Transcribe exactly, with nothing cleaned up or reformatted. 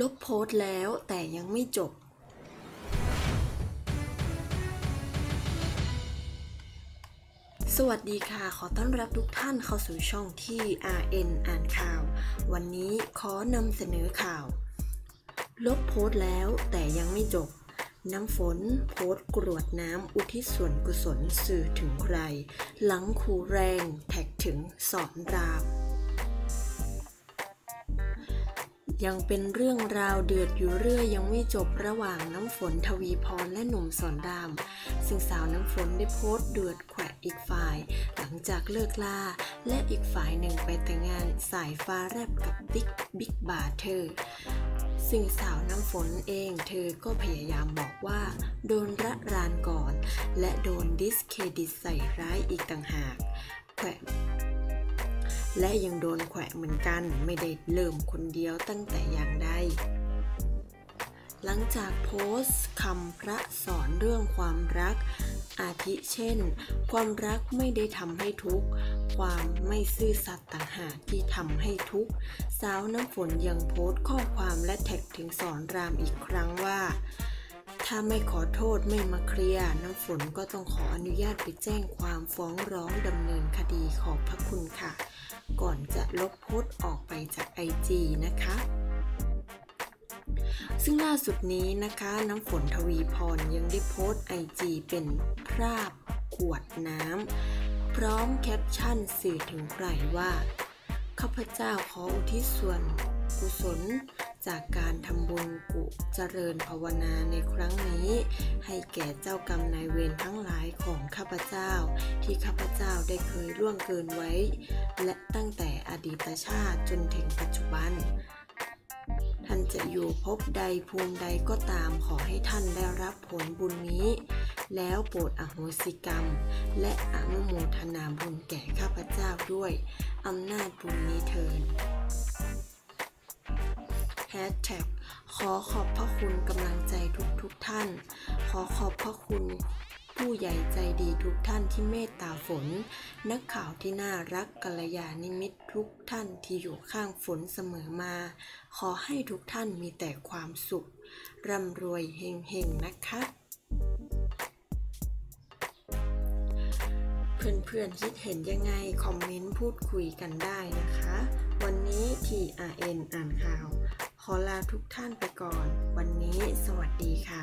ลบโพสต์แล้วแต่ยังไม่จบสวัสดีค่ะขอต้อนรับทุกท่านเข้าสู่ช่องที่ ที อาร์ เอ็น อ่านข่าววันนี้ขอนำเสนอข่าวลบโพสต์แล้วแต่ยังไม่จบน้ำฝนโพสต์กรวดน้ำอุทิศส่วนกุศลสื่อถึงใครหลังครูแรงแท็กถึงสอนรามยังเป็นเรื่องราวเดือดอยู่เรื่อยยังไม่จบระหว่างน้ำฝนทวีพรและหนุ่มสอนรามซึ่งสาวน้ำฝนได้โพสต์เดือดแขวะอีกฝ่ายหลังจากเลิกลาและอีกฝ่ายหนึ่งไปแต่งงานสายฟ้าแลบกับติ๊กบิ๊กบาร์เธอซึ่งสาวน้ำฝนเองเธอก็พยายามบอกว่าโดนระรานก่อนและโดนดิสเครดิตใส่ร้ายอีกต่างหากแขวะและยังโดนแขวะเหมือนกันไม่ได้เริ่มคนเดียวตั้งแต่อย่างใดหลังจากโพสต์คำพระสอนเรื่องความรักอาทิเช่นความรักไม่ได้ทำให้ทุกข์ความไม่ซื่อสัตย์ต่างหากที่ทำให้ทุกข์สาวน้ำฝนยังโพสต์ข้อความและแท็กถึงสอนรามอีกครั้งว่าถ้าไม่ขอโทษไม่มาเคลียร์น้ำฝนก็ต้องขออนุญาตไปแจ้งความฟ้องร้องดำเนินคดีขอบพระคุณค่ะก่อนจะลบโพสต์ออกไปจากไอจีนะคะซึ่งล่าสุดนี้นะคะน้ำฝนทวีพรยังได้โพสต์ไอจีเป็นภาพขวดน้ำพร้อมแคปชั่นสื่อถึงใครว่าข้าพเจ้าขออุทิศส่วนกุศลจากการทำบุญกุเจริญภาวนาในครั้งนี้ให้แก่เจ้ากรรมนายเวรทั้งหลายของข้าพเจ้าที่ข้าพเจ้าได้เคยล่วงเกินไว้และตั้งแต่อดีตชาติจนถึงปัจจุบันท่านจะอยู่ภพใดภูมิใดก็ตามขอให้ท่านได้รับผลบุญนี้แล้วโปรดอโหสิกรรมและอนุโมทนาบุญแก่ข้าพเจ้าด้วยอำนาจบุญนี้เถิดแฮชแท็กขอขอบพระคุณกำลังใจทุกทุกท่านขอขอบพระคุณผู้ใหญ่ใจดีทุกท่านที่เมตตาฝนนักข่าวที่น่ารักกัลยาณมิตรทุกท่านที่อยู่ข้างฝนเสมอมาขอให้ทุกท่านมีแต่ความสุขร่ำรวยเฮงๆนะคะเพื่อนๆคิดเห็นยังไงคอมเมนต์พูดคุยกันได้นะคะวันนี้ ที อาร์ เอ็น อ่านข่าวขอลาทุกท่านไปก่อนวันนี้สวัสดีค่ะ